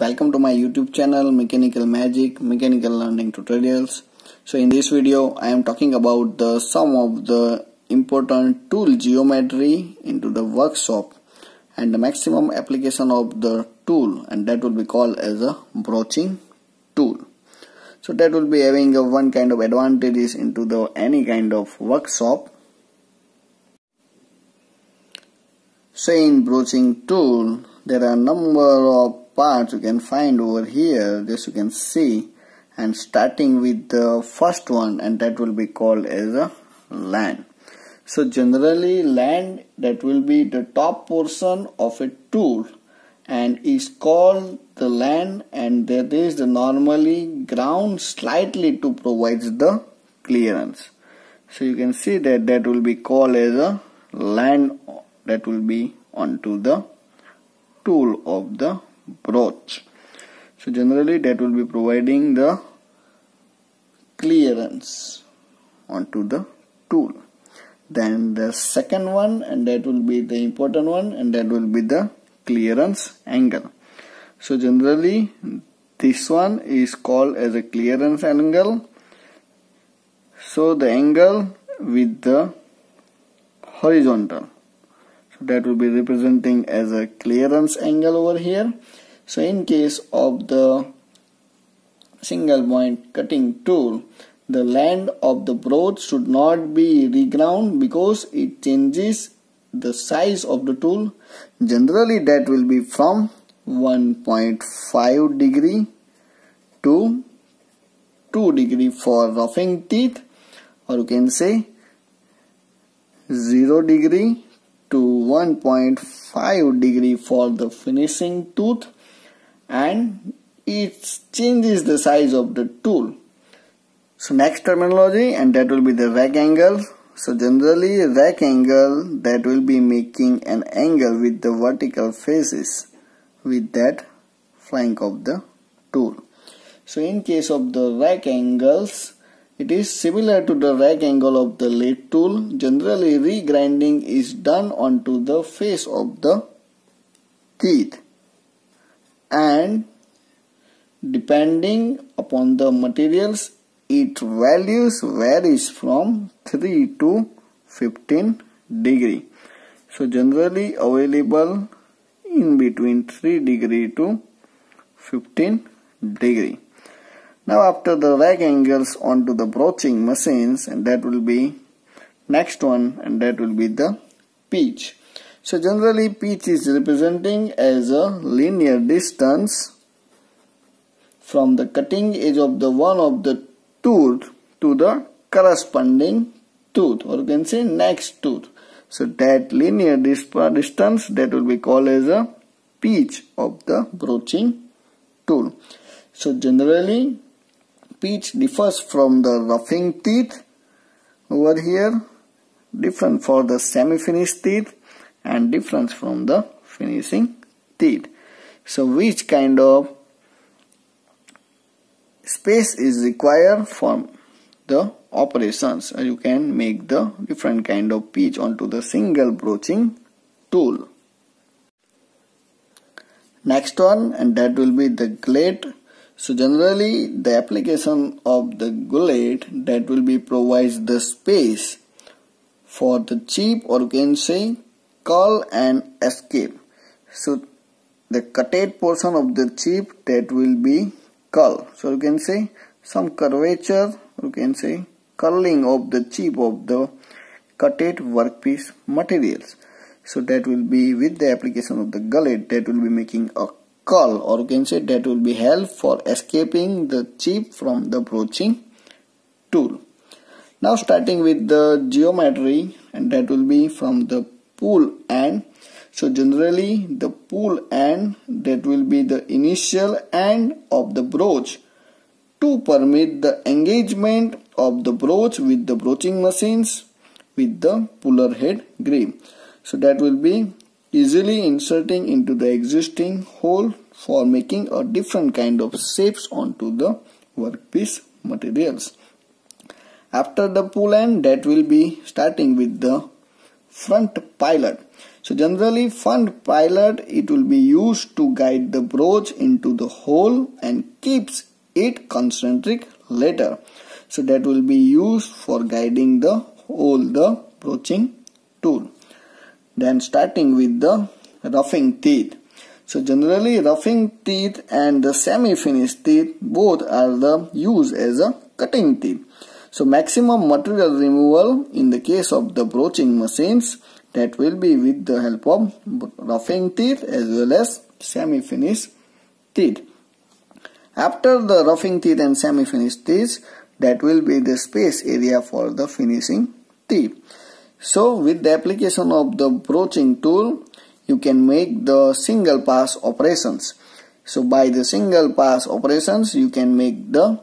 Welcome to my YouTube channel Mechanical Magic Mechanical Learning Tutorials. So in this video I am talking about the some of the important tool geometry into the workshop and the maximum application of the tool, and that will be called as a broaching tool. So that will be having a one kind of advantages into the any kind of workshop. So in broaching tool there are number of parts you can find over here, this you can see, and starting with the first one, and that will be called as a land. So generally land, that will be the top portion of a tool and is called the land, and there is the normally ground slightly to provide the clearance. So you can see that that will be called as a land, that will be onto the tool of the broach. So generally that will be providing the clearance onto the tool. Then the second one, and that will be the important one, and that will be the clearance angle. So generally this one is called as a clearance angle. So the angle with the horizontal, so that will be representing as a clearance angle over here. So in case of the single point cutting tool, the land of the broach should not be reground because it changes the size of the tool. Generally that will be from 1.5 degree to 2 degree for roughing teeth, or you can say 0 degree to 1.5 degree for the finishing tooth, and it changes the size of the tool. So next terminology, and that will be the rack angle. So generally rack angle, that will be making an angle with the vertical faces with that flank of the tool. So in case of the rack angles, it is similar to the rack angle of the lathe tool. Generally regrinding is done onto the face of the teeth, and depending upon the materials it values varies from 3 to 15 degree. So generally available in between 3 degree to 15 degree. Now after the rack angles onto the broaching machines, and that will be next one, and that will be the pitch. So generally pitch is representing as a linear distance from the cutting edge of the one of the tooth to the corresponding tooth, or you can say next tooth. So that linear distance, that will be called as a pitch of the broaching tool. So generally pitch differs from the roughing teeth over here, different for the semi-finished teeth and different from the finishing teeth. So which kind of space is required for the operations, you can make the different kind of pitch onto the single broaching tool. Next one, and that will be the gullet. So generally the application of the gullet, that will be provides the space for the chip, or you can say curl and escape. So the cutted portion of the chip, that will be curl. So you can say some curvature, you can say curling of the chip of the cutted workpiece materials. So that will be with the application of the gullet, that will be making a curl, or you can say that will be help for escaping the chip from the broaching tool. Now starting with the geometry, and that will be from the pull end. So generally the pull end, that will be the initial end of the broach to permit the engagement of the broach with the broaching machines with the puller head grip. So that will be easily inserting into the existing hole for making a different kind of shapes onto the workpiece materials. After the pull end, that will be starting with the front pilot. So generally fund pilot, it will be used to guide the broach into the hole and keeps it concentric later. So that will be used for guiding the hole, the broaching tool. Then starting with the roughing teeth. So generally roughing teeth and the semi-finished teeth both are the used as a cutting teeth. So maximum material removal in the case of the broaching machines, that will be with the help of roughing teeth as well as semi-finished teeth. After the roughing teeth and semi-finished teeth, that will be the space area for the finishing teeth. So with the application of the broaching tool, you can make the single pass operations. So by the single pass operations, you can make the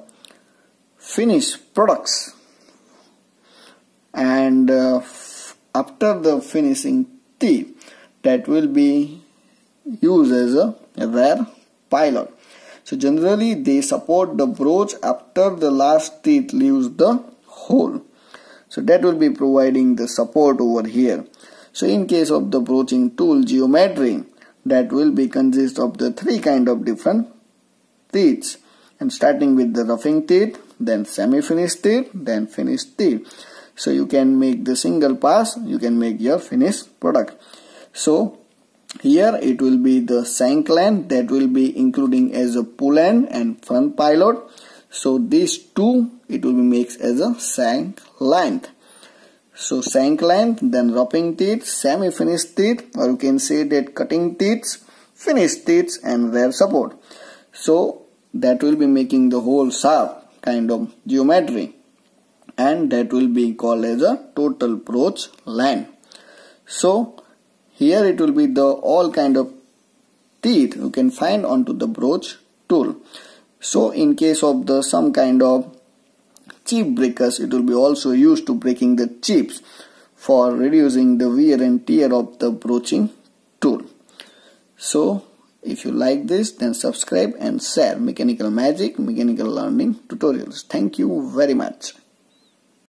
finished products. And after the finishing teeth, that will be used as a rear pilot. So generally they support the broach after the last teeth leaves the hole. So that will be providing the support over here. So in case of the broaching tool geometry, that will be consist of the three kind of different teeth, and starting with the roughing teeth, then semi-finished teeth, then finished teeth. So you can make the single pass, you can make your finished product. So here it will be the shank end, that will be including as a pull end and front pilot. So these two it will be mixed as a shank length. So shank length, then roughing teeth, semi-finished teeth, or you can say that cutting teeth, finished teeth, and rear support. So that will be making the whole sharp kind of geometry, and that will be called as a total broach length. So here it will be the all kind of teeth you can find onto the broach tool. So in case of the some kind of chip breakers, it will be also used to breaking the chips for reducing the wear and tear of the broaching tool. So if you like this, then subscribe and share Mechanical Magic, Mechanical Learning Tutorials. Thank you very much.